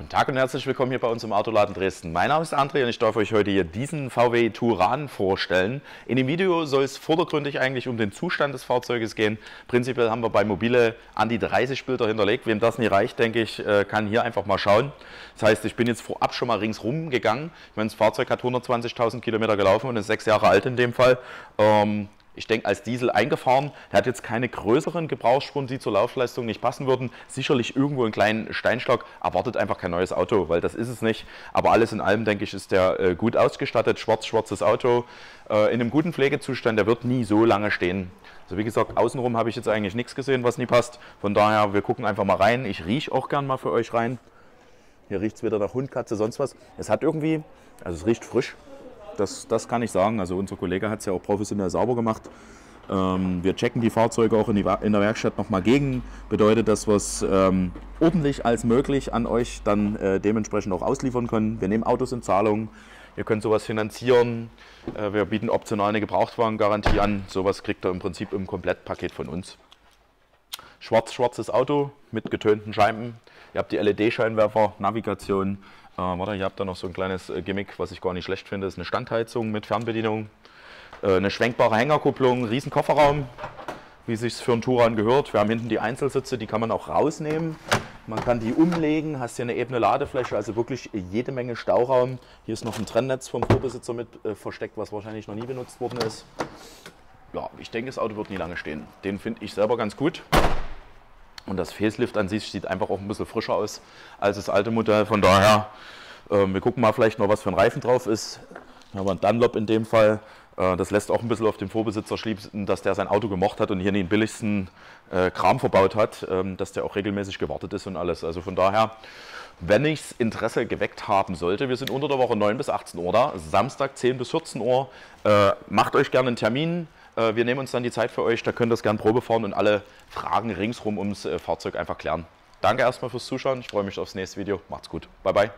Guten Tag und herzlich willkommen hier bei uns im Autoladen Dresden. Mein Name ist André und ich darf euch heute hier diesen VW Touran vorstellen. In dem Video soll es vordergründig eigentlich um den Zustand des Fahrzeuges gehen. Prinzipiell haben wir bei mobile an die 30 Bilder hinterlegt. Wem das nicht reicht, denke ich, kann hier einfach mal schauen. Das heißt, ich bin jetzt vorab schon mal ringsrum gegangen. Ich meine, das Fahrzeug hat 120.000 Kilometer gelaufen und ist 6 Jahre alt in dem Fall. Ich denke, als Diesel eingefahren, der hat jetzt keine größeren Gebrauchsspuren, die zur Laufleistung nicht passen würden. Sicherlich irgendwo einen kleinen Steinschlag, erwartet einfach kein neues Auto, weil das ist es nicht. Aber alles in allem, denke ich, ist der gut ausgestattet, schwarzes Auto, in einem guten Pflegezustand, der wird nie so lange stehen. Also wie gesagt, außenrum habe ich jetzt eigentlich nichts gesehen, was nie passt. Von daher, wir gucken einfach mal rein. Ich rieche auch gern mal für euch rein. Hier riecht es wieder nach Hund, Katze, sonst was. Es hat irgendwie, also es riecht frisch. Das kann ich sagen. Also unser Kollege hat es ja auch professionell sauber gemacht. Wir checken die Fahrzeuge auch in der Werkstatt nochmal gegen. Bedeutet, dass wir es ordentlich als möglich an euch dann dementsprechend auch ausliefern können. Wir nehmen Autos in Zahlung. Ihr könnt sowas finanzieren. Wir bieten optional eine Gebrauchtwagengarantie an. Sowas kriegt ihr im Prinzip im Komplettpaket von uns. Schwarzes Auto mit getönten Scheiben. Ihr habt die LED-Scheinwerfer, Navigation. Warte, ihr habt da noch so ein kleines Gimmick, was ich gar nicht schlecht finde. Das ist eine Standheizung mit Fernbedienung. Eine schwenkbare Hängerkupplung, riesen Kofferraum, wie es sich für einen Touran gehört. Wir haben hinten die Einzelsitze, die kann man auch rausnehmen. Man kann die umlegen, hast hier eine ebene Ladefläche, also wirklich jede Menge Stauraum. Hier ist noch ein Trennnetz vom Vorbesitzer mit versteckt, was wahrscheinlich noch nie benutzt worden ist. Ja, ich denke, das Auto wird nie lange stehen. Den finde ich selber ganz gut. Und das Facelift an sich sieht einfach auch ein bisschen frischer aus als das alte Modell. Von daher, wir gucken mal vielleicht noch, was für ein Reifen drauf ist. Hier haben wir einen Dunlop in dem Fall. Das lässt auch ein bisschen auf den Vorbesitzer schließen, dass der sein Auto gemocht hat und hier den billigsten Kram verbaut hat, dass der auch regelmäßig gewartet ist und alles. Also von daher, wenn ich's Interesse geweckt haben sollte, wir sind unter der Woche 9 bis 18 Uhr da, Samstag 10 bis 14 Uhr. Macht euch gerne einen Termin. Wir nehmen uns dann die Zeit für euch, da könnt ihr das gerne Probe fahren und alle Fragen ringsrum ums Fahrzeug einfach klären. Danke erstmal fürs Zuschauen, ich freue mich aufs nächste Video, macht's gut, bye bye.